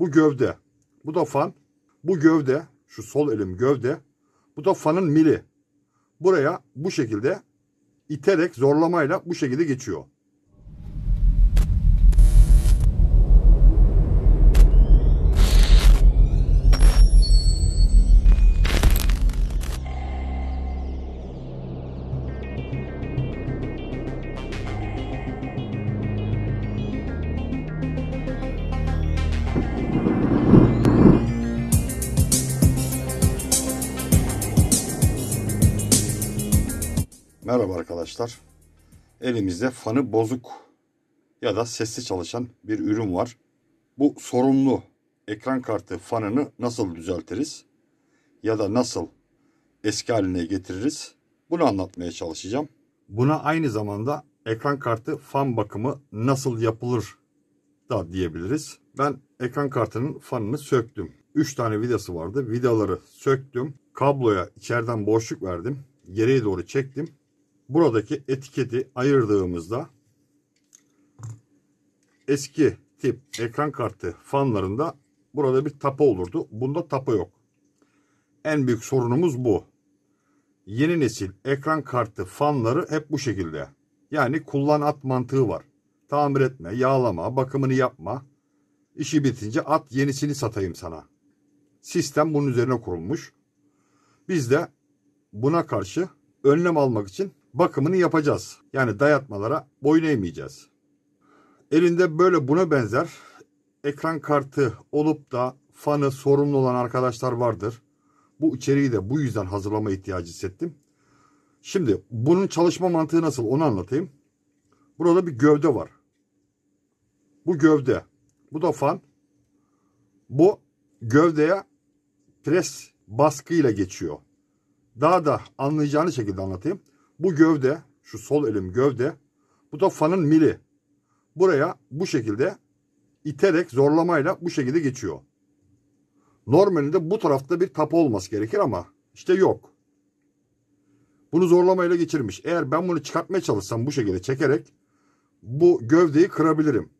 Bu gövde. Bu da fan. Bu gövde. Şu sol elim gövde. Bu da fanın mili. Buraya bu şekilde iterek, zorlamayla bu şekilde geçiyor. Merhaba arkadaşlar. Elimizde fanı bozuk ya da sesli çalışan bir ürün var. Bu sorunlu ekran kartı fanını nasıl düzeltiriz ya da nasıl eski haline getiririz? Bunu anlatmaya çalışacağım. Buna aynı zamanda ekran kartı fan bakımı nasıl yapılır da diyebiliriz. Ben ekran kartının fanını söktüm. 3 tane vidası vardı. Vidaları söktüm. Kabloya içeriden boşluk verdim. Geriye doğru çektim. Buradaki etiketi ayırdığımızda eski tip ekran kartı fanlarında burada bir tapa olurdu. Bunda tapa yok. En büyük sorunumuz bu. Yeni nesil ekran kartı fanları hep bu şekilde. Yani kullan at mantığı var. Tamir etme, yağlama, bakımını yapma. İşi bitince at, yenisini satayım sana. Sistem bunun üzerine kurulmuş. Biz de buna karşı önlem almak için bakımını yapacağız. Yani dayatmalara boyun eğmeyeceğiz. Elinde böyle buna benzer ekran kartı olup da fanı sorumlu olan arkadaşlar vardır. Bu içeriği de bu yüzden hazırlama ihtiyacı hissettim. Şimdi bunun çalışma mantığı nasıl, onu anlatayım. Burada bir gövde var. Bu gövde. Bu da fan. Bu gövdeye pres baskıyla geçiyor. Daha da anlayacağınız şekilde anlatayım. Bu gövde, şu sol elim gövde, bu da fanın mili. Buraya bu şekilde iterek, zorlamayla bu şekilde geçiyor. Normalde bu tarafta bir tapa olması gerekir ama işte yok. Bunu zorlamayla geçirmiş. Eğer ben bunu çıkartmaya çalışsam bu şekilde çekerek bu gövdeyi kırabilirim.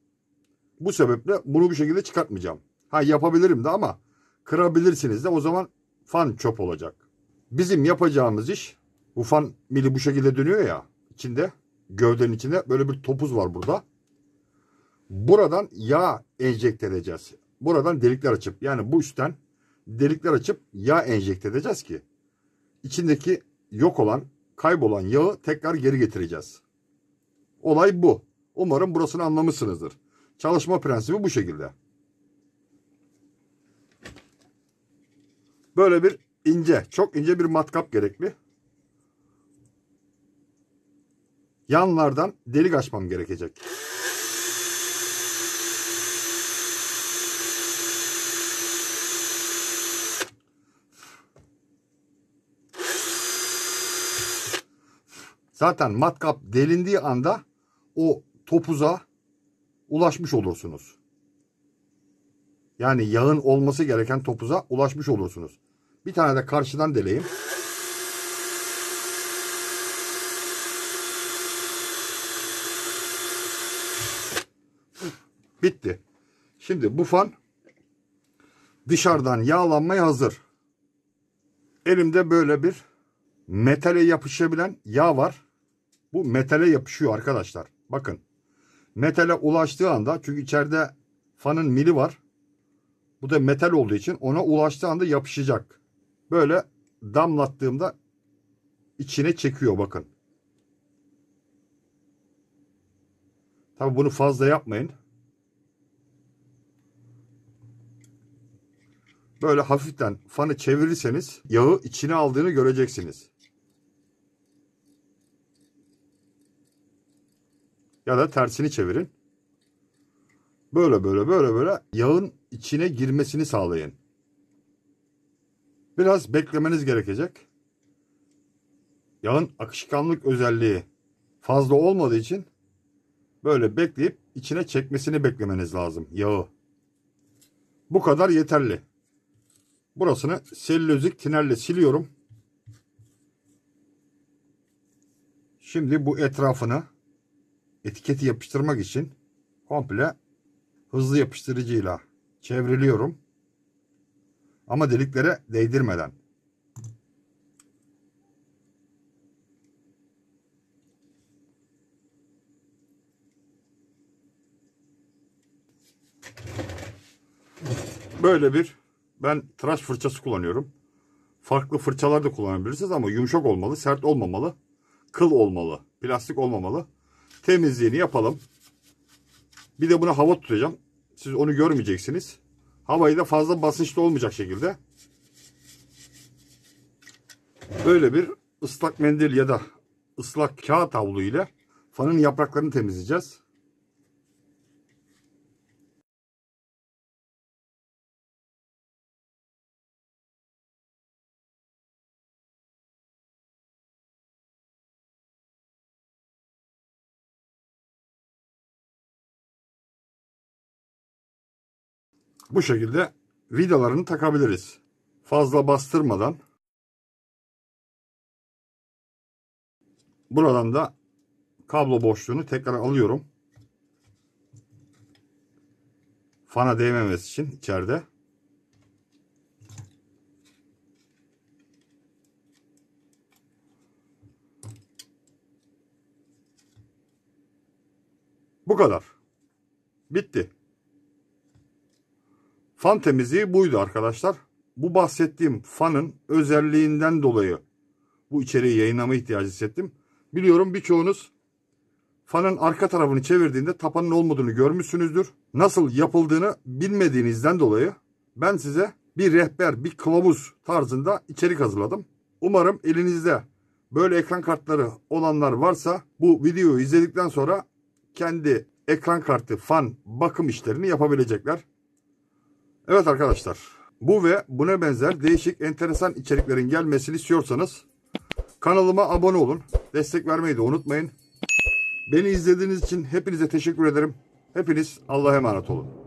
Bu sebeple bunu bu şekilde çıkartmayacağım. Ha, yapabilirim de ama kırabilirsiniz de, o zaman fan çöp olacak. Bizim yapacağımız iş, bu fan mili bu şekilde dönüyor ya, içinde, gövdenin içinde böyle bir topuz var burada. Buradan yağ enjekte edeceğiz. Buradan delikler açıp, yani bu üstten delikler açıp yağ enjekte edeceğiz ki içindeki yok olan, kaybolan yağı tekrar geri getireceğiz. Olay bu. Umarım burasını anlamışsınızdır. Çalışma prensibi bu şekilde. Böyle bir ince, çok ince bir matkap gerekli. Yanlardan delik açmam gerekecek. Zaten matkap delindiği anda o topuza ulaşmış olursunuz. Yani yağın olması gereken topuza ulaşmış olursunuz. Bir tane de karşıdan deleyim. Bitti. Şimdi bu fan dışarıdan yağlanmaya hazır. Elimde böyle bir metale yapışabilen yağ var. Bu metale yapışıyor arkadaşlar. Bakın. Metale ulaştığı anda, çünkü içeride fanın mili var. Bu da metal olduğu için ona ulaştığı anda yapışacak. Böyle damlattığımda içine çekiyor, bakın. Tabii bunu fazla yapmayın. Böyle hafiften fanı çevirirseniz yağı içine aldığını göreceksiniz. Ya da tersini çevirin. Böyle yağın içine girmesini sağlayın. Biraz beklemeniz gerekecek. Yağın akışkanlık özelliği fazla olmadığı için böyle bekleyip içine çekmesini beklemeniz lazım yağı. Bu kadar yeterli. Burasını selülozik tinerle siliyorum. Şimdi bu etrafını etiketi yapıştırmak için komple hızlı yapıştırıcıyla çevriliyorum. Ama deliklere değdirmeden. Böyle bir, ben tıraş fırçası kullanıyorum. Farklı fırçalar da kullanabilirsiniz ama yumuşak olmalı, sert olmamalı, kıl olmalı, plastik olmamalı. Temizliğini yapalım. Bir de buna hava tutacağım. Siz onu görmeyeceksiniz. Havayı da fazla basınçlı olmayacak şekilde. Böyle bir ıslak mendil ya da ıslak kağıt havlu ile fanın yapraklarını temizleyeceğiz. Bu şekilde vidalarını takabiliriz. Fazla bastırmadan. Buradan da kablo boşluğunu tekrar alıyorum. Fana değmemesi için içeride. Bu kadar. Bitti. Fan temizliği buydu arkadaşlar. Bu bahsettiğim fanın özelliğinden dolayı bu içeriği yayınlama ihtiyacı hissettim. Biliyorum birçoğunuz fanın arka tarafını çevirdiğinde tapanın olmadığını görmüşsünüzdür. Nasıl yapıldığını bilmediğinizden dolayı ben size bir rehber, bir kılavuz tarzında içerik hazırladım. Umarım elinizde böyle ekran kartları olanlar varsa bu videoyu izledikten sonra kendi ekran kartı fan bakım işlerini yapabilecekler. Evet arkadaşlar, bu ve buna benzer değişik enteresan içeriklerin gelmesini istiyorsanız kanalıma abone olun. Destek vermeyi de unutmayın. Beni izlediğiniz için hepinize teşekkür ederim. Hepiniz Allah'a emanet olun.